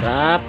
Sarap.